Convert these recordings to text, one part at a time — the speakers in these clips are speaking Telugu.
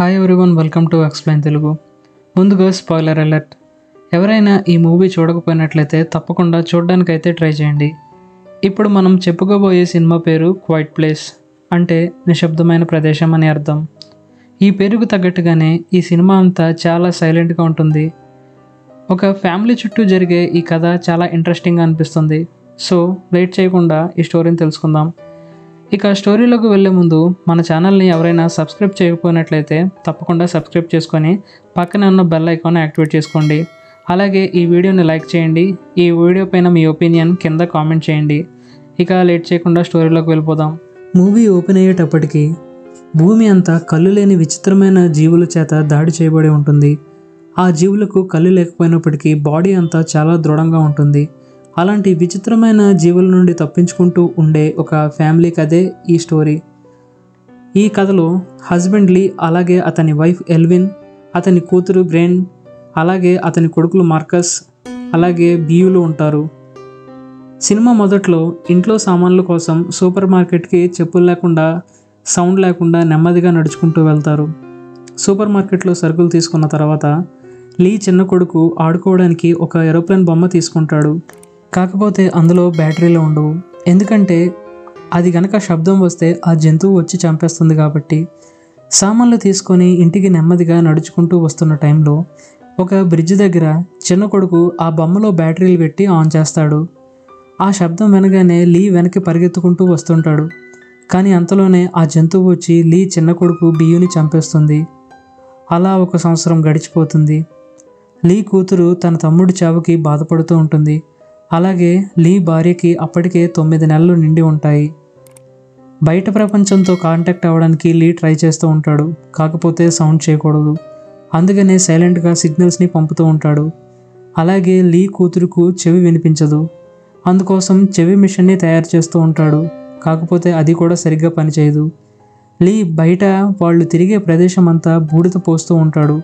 Hi everyone, welcome to explain Telugu. ముందుగా స్పాయిలర్ అలర్ట్. ఎవరైనా ఈ మూవీ చూడకపోయినట్లయితే తప్పకుండా చూడడానికైతే ట్రై చేయండి. ఇప్పుడు మనం చెప్పుకోబోయే సినిమా పేరు క్వైట్ ప్లేస్, అంటే నిశ్శబ్దమైన ప్రదేశం అని అర్థం. ఈ పేరుకు తగ్గట్టుగానే ఈ సినిమా అంతా చాలా సైలెంట్గా ఉంటుంది. ఒక ఫ్యామిలీ చుట్టూ జరిగే ఈ కథ చాలా ఇంట్రెస్టింగ్గా అనిపిస్తుంది. సో వెయిట్ చేయకుండా ఈ స్టోరీని తెలుసుకుందాం. ఇక స్టోరీలోకి వెళ్ళే ముందు మన ఛానల్ని ఎవరైనా సబ్స్క్రైబ్ చేయకపోయినట్లయితే తప్పకుండా సబ్స్క్రైబ్ చేసుకొని పక్కనే ఉన్న బెల్ ఐకాన్ యాక్టివేట్ చేసుకోండి. అలాగే ఈ వీడియోని లైక్ చేయండి. ఈ వీడియో పైన మీ ఒపీనియన్ కింద కామెంట్ చేయండి. ఇక లేట్ చేయకుండా స్టోరీలోకి వెళ్ళిపోదాం. మూవీ ఓపెన్ అయ్యేటప్పటికీ భూమి అంతా కళ్ళు లేని విచిత్రమైన జీవుల చేత దాడి చేయబడి ఉంటుంది. ఆ జీవులకు కళ్ళు లేకపోయినప్పటికీ బాడీ అంతా చాలా దృఢంగా ఉంటుంది. అలాంటి విచిత్రమైన జీవుల నుండి తప్పించుకుంటూ ఉండే ఒక ఫ్యామిలీ కథే ఈ స్టోరీ. ఈ కథలో హస్బెండ్ లీ, అలాగే అతని వైఫ్ ఎల్విన్, అతని కూతురు బ్రెన్, అలాగే అతని కొడుకులు మార్కస్, అలాగే బియులు ఉంటారు. సినిమా మొదట్లో ఇంట్లో సామాన్ల కోసం సూపర్ మార్కెట్కి చెప్పులు లేకుండా, సౌండ్ లేకుండా నెమ్మదిగా నడుచుకుంటూ వెళ్తారు. సూపర్ మార్కెట్లో సరుకులు తీసుకున్న తర్వాత లీ చిన్న కొడుకు ఆడుకోవడానికి ఒక ఏరోప్లేన్ బొమ్మ తీసుకుంటాడు. కాకపోతే అందులో బ్యాటరీలు ఉండవు, ఎందుకంటే అది గనక శబ్దం వస్తే ఆ జంతువు వచ్చి చంపేస్తుంది కాబట్టి. సామాన్లు తీసుకొని ఇంటికి నెమ్మదిగా నడుచుకుంటూ వస్తున్న టైంలో ఒక బ్రిడ్జ్ దగ్గర చిన్న కొడుకు ఆ బొమ్మలో బ్యాటరీలు పెట్టి ఆన్ చేస్తాడు. ఆ శబ్దం వినగానే లీ వెనక్కి పరిగెత్తుకుంటూ వస్తుంటాడు. కానీ అంతలోనే ఆ జంతువు వచ్చి లీ చిన్న కొడుకు బియుని చంపేస్తుంది. అలా ఒక సంవత్సరం గడిచిపోతుంది. లీ కూతురు తన తమ్ముడి చావుకి బాధపడుతూ ఉంటుంది. అలాగే లీ భార్యకి అప్పటికే 9 నెలలు నిండి ఉంటాయి. బయట ప్రపంచంతో కాంటాక్ట్ అవ్వడానికి లీ ట్రై చేస్తూ ఉంటాడు. కాకపోతే సౌండ్ చేయకూడదు, అందుకనే సైలెంట్గా సిగ్నల్స్ని పంపుతూ ఉంటాడు. అలాగే లీ కూతురుకు చెవి వినిపించదు, అందుకోసం చెవి మిషన్ని తయారు చేస్తూ ఉంటాడు. కాకపోతే అది కూడా సరిగ్గా పనిచేయదు. లీ బయట వాళ్ళు తిరిగే ప్రదేశం అంతా బూడిద పోస్తూ ఉంటాడు,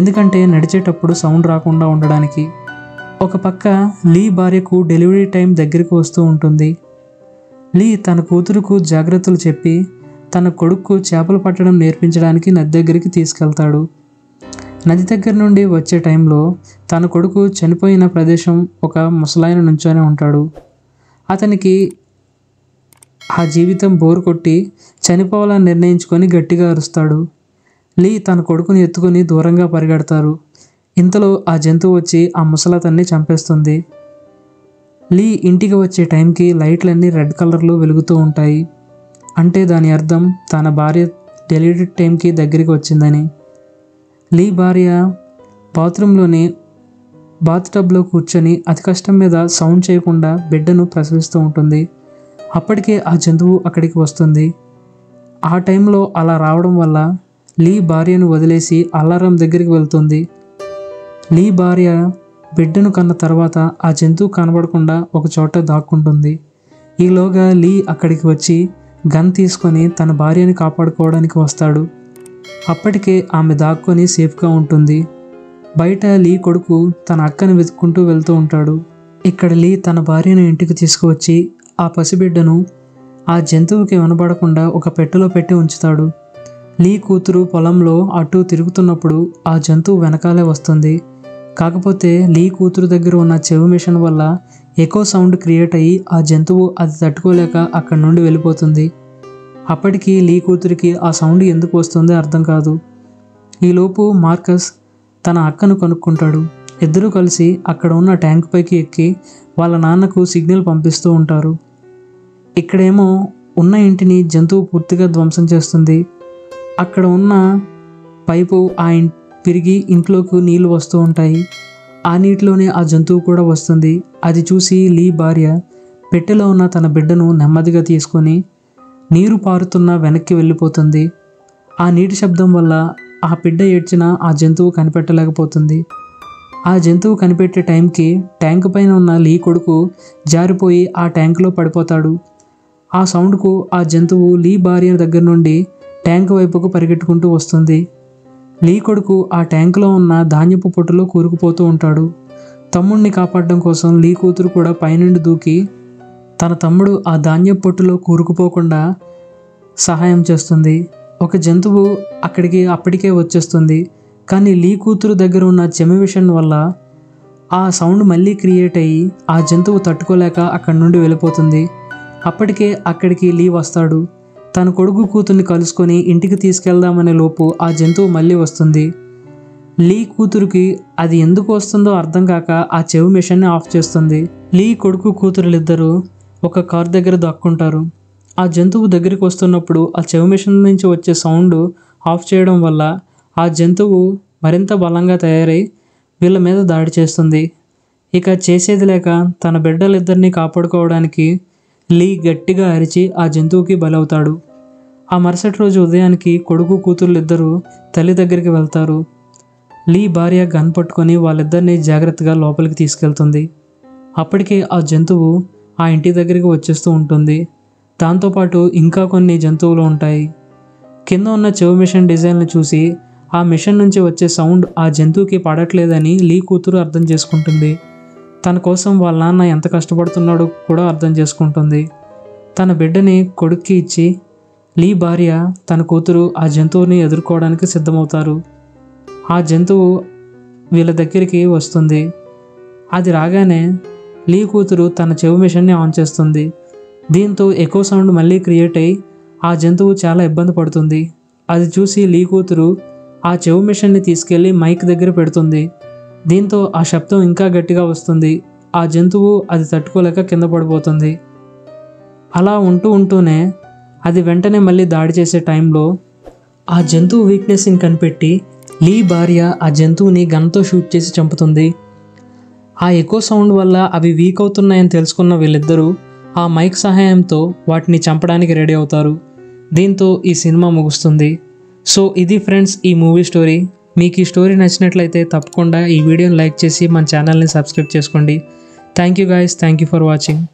ఎందుకంటే నడిచేటప్పుడు సౌండ్ రాకుండా ఉండడానికి. ఒక పక్క లీ భార్యకు డెలివరీ టైం దగ్గరికి వస్తూ ఉంటుంది. లీ తన కూతురుకు జాగ్రత్తలు చెప్పి తన కొడుకు చేపలు పట్టడం నేర్పించడానికి నది దగ్గరికి తీసుకెళ్తాడు. నది దగ్గర నుండి వచ్చే టైంలో తన కొడుకు చనిపోయిన ప్రదేశం ఒక ముసలాయన నుంచోనే ఉంటాడు. అతనికి ఆ జీవితం బోరు కొట్టి చనిపోవాలని నిర్ణయించుకొని గట్టిగా అరుస్తాడు. లీ తన కొడుకుని ఎత్తుకొని దూరంగా పరిగెడతారు. ఇంతలో ఆ జంతువు వచ్చి ఆ ముసలతన్ని చంపేస్తుంది. లీ ఇంటికి వచ్చే టైంకి లైట్లన్నీ రెడ్ కలర్లో వెలుగుతూ ఉంటాయి. అంటే దాని అర్థం తన భార్య డెలివరీ టైంకి దగ్గరికి వచ్చిందని. లీ భార్య బాత్రూంలోని బాత్టబ్లో కూర్చొని అతి కష్టం మీద సౌండ్ చేయకుండా బిడ్డను ప్రసవిస్తూ ఉంటుంది. అప్పటికే ఆ జంతువు అక్కడికి వస్తుంది. ఆ టైంలో అలా రావడం వల్ల లీ భార్యను వదిలేసి అలారం దగ్గరికి వెళ్తుంది. లీ భార్య బిడ్డను కన్న తర్వాత ఆ జంతువు కనబడకుండా ఒకచోట దాక్కుంటుంది. ఈలోగా లీ అక్కడికి వచ్చి గన్ తీసుకొని తన భార్యని కాపాడుకోవడానికి వస్తాడు. అప్పటికే ఆమె దాక్కొని సేఫ్గా ఉంటుంది. బయట లీ కొడుకు తన అక్కను వెతుక్కుంటూ వెళ్తూ ఉంటాడు. ఇక్కడ లీ తన భార్యను ఇంటికి తీసుకువచ్చి ఆ పసిబిడ్డను ఆ జంతువుకి వినబడకుండా ఒక పెట్టెలో పెట్టి ఉంచుతాడు. లీ కూతురు పొలంలో అటు తిరుగుతున్నప్పుడు ఆ జంతువు వెనకాలే వస్తుంది. కాకపోతే లీ కూతురు దగ్గర ఉన్న చెవి మిషన్ వల్ల ఎకో సౌండ్ క్రియేట్ అయ్యి ఆ జంతువు అది తట్టుకోలేక అక్కడి నుండి వెళ్ళిపోతుంది. అప్పటికి లీ కూతురికి ఆ సౌండ్ ఎందుకు వస్తుందో అర్థం కాదు. ఈలోపు మార్కస్ తన అక్కను కనుక్కుంటాడు. ఇద్దరూ కలిసి అక్కడ ఉన్న ట్యాంక్ పైకి ఎక్కి వాళ్ళ నాన్నకు సిగ్నల్ పంపిస్తూ ఉంటారు. ఇక్కడేమో ఉన్న ఇంటిని జంతువు పూర్తిగా ధ్వంసం చేస్తుంది. అక్కడ ఉన్న పైపు పిరిగి ఇంట్లోకి నీళ్లు వస్తూ ఉంటాయి. ఆ నీటిలోనే ఆ జంతువు కూడా వస్తుంది. అది చూసి లీ భార్య పెట్టెలో ఉన్న తన బిడ్డను నెమ్మదిగా తీసుకొని నీరు పారుతున్న వెనక్కి వెళ్ళిపోతుంది. ఆ నీటి శబ్దం వల్ల ఆ బిడ్డ ఏడ్చినా ఆ జంతువు కనిపెట్టలేకపోతుంది. ఆ జంతువు కనిపెట్టే టైంకి ట్యాంక్ పైన ఉన్న లీ కొడుకు జారిపోయి ఆ ట్యాంకులో పడిపోతాడు. ఆ సౌండ్కు ఆ జంతువు లీ భార్య దగ్గర నుండి ట్యాంక్ వైపుకు పరిగెట్టుకుంటూ వస్తుంది. లీ కొడుకు ఆ ట్యాంకులో ఉన్న ధాన్యపు పొట్టులో కూరుకుపోతూ ఉంటాడు. తమ్ముడిని కాపాడడం కోసం లీ కూతురు కూడా పైనుండి దూకి తన తమ్ముడు ఆ ధాన్యపు పొట్టులో కూరుకుపోకుండా సహాయం చేస్తుంది. ఒక జంతువు అక్కడికి అప్పటికే వచ్చేస్తుంది. కానీ లీ కూతురు దగ్గర ఉన్న చెమివిషన్ వల్ల ఆ సౌండ్ మళ్ళీ క్రియేట్ అయ్యి ఆ జంతువు తట్టుకోలేక అక్కడి నుండి వెళ్ళిపోతుంది. అప్పటికే అక్కడికి లీ వస్తాడు. తన కొడుకు కూతుర్ని కలుసుకొని ఇంటికి తీసుకెళ్దామనే లోపు ఆ జంతువు మళ్ళీ వస్తుంది. లీ కూతురికి అది ఎందుకు వస్తుందో అర్థం కాక ఆ చెవి మిషన్ని ఆఫ్ చేస్తుంది. లీ కొడుకు కూతురులిద్దరూ ఒక కారు దగ్గర దాక్కుంటారు. ఆ జంతువు దగ్గరికి వస్తున్నప్పుడు ఆ చెవి మిషన్ నుంచి వచ్చే సౌండ్ ఆఫ్ చేయడం వల్ల ఆ జంతువు మరింత బలంగా తయారై వీళ్ళ మీద దాడి చేస్తుంది. ఇక చేసేది లేక తన బిడ్డలిద్దరినీ కాపాడుకోవడానికి లీ గట్టిగా అరిచి ఆ జంతువుకి బలవుతాడు. ఆ మరుసటి రోజు ఉదయానికి కొడుకు కూతుర్లిద్దరూ తల్లి దగ్గరికి వెళ్తారు. లీ భార్య గన్ పట్టుకొని వాళ్ళిద్దరినీ జాగ్రత్తగా లోపలికి తీసుకెళ్తుంది. అప్పటికే ఆ జంతువు ఆ ఇంటి దగ్గరికి వచ్చేస్తూ ఉంటుంది. దాంతోపాటు ఇంకా కొన్ని జంతువులు ఉంటాయి. కింద ఉన్న చెవు మిషన్ డిజైన్లు చూసి ఆ మిషన్ నుంచి వచ్చే సౌండ్ ఆ జంతువుకి పడట్లేదని లీ కూతురు అర్థం చేసుకుంటుంది. తన కోసం వాళ్ళ నాన్న ఎంత కష్టపడుతున్నాడో కూడా అర్థం చేసుకుంటుంది. తన బిడ్డని కొడుక్కి ఇచ్చి లీ భార్య తన కూతురు ఆ జంతువుని ఎదుర్కోవడానికి సిద్ధమవుతారు. ఆ జంతువు వీళ్ళ దగ్గరికి వస్తుంది. అది రాగానే లీ కూతురు తన చెవు మిషన్ని ఆన్ చేస్తుంది. దీంతో ఎకో సౌండ్ మళ్ళీ క్రియేట్ అయ్యి ఆ జంతువు చాలా ఇబ్బంది పడుతుంది. అది చూసి లీ కూతురు ఆ చెవు మిషన్ని తీసుకెళ్ళి మైక్ దగ్గర పెడుతుంది. దీంతో ఆ శబ్దం ఇంకా గట్టిగా వస్తుంది. ఆ జంతువు అది తట్టుకోలేక కింద పడిపోతుంది. అలా ఉంటూనే అది వెంటనే మళ్ళీ దాడి చేసే టైంలో ఆ జంతువు వీక్నెస్ని కనిపెట్టి లీ భార్య ఆ జంతువుని గన్తో షూట్ చేసి చంపుతుంది. ఆ ఎకో సౌండ్ వల్ల అవి వీక్ అవుతున్నాయని తెలుసుకున్న వీళ్ళిద్దరూ ఆ మైక్ సహాయంతో వాటిని చంపడానికి రెడీ అవుతారు. దీంతో ఈ సినిమా ముగుస్తుంది. సో ఇది ఫ్రెండ్స్ ఈ మూవీ స్టోరీ. మీకు ఈ స్టోరీ నచ్చినట్లయితే తప్పకుండా ఈ వీడియోని లైక్ చేసి మన ఛానల్ని సబ్స్క్రైబ్ చేసుకోండి. Thank you guys, thank you for watching.